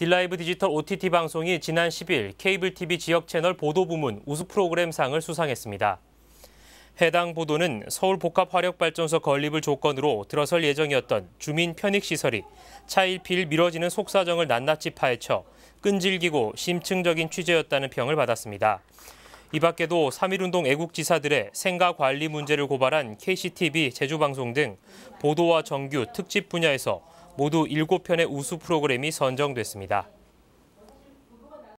딜라이브 디지털 OTT 방송이 지난 10일 케이블 TV 지역 채널 보도 부문 우수 프로그램상을 수상했습니다. 해당 보도는 서울복합화력발전소 건립을 조건으로 들어설 예정이었던 주민 편익시설이 차일피일 미뤄지는 속사정을 낱낱이 파헤쳐 끈질기고 심층적인 취재였다는 평을 받았습니다. 이 밖에도 3.1운동 애국지사들의 생가 관리 문제를 고발한 KCTV 제주방송 등 보도와 정규, 특집 분야에서 모두 7편의 우수 프로그램이 선정됐습니다.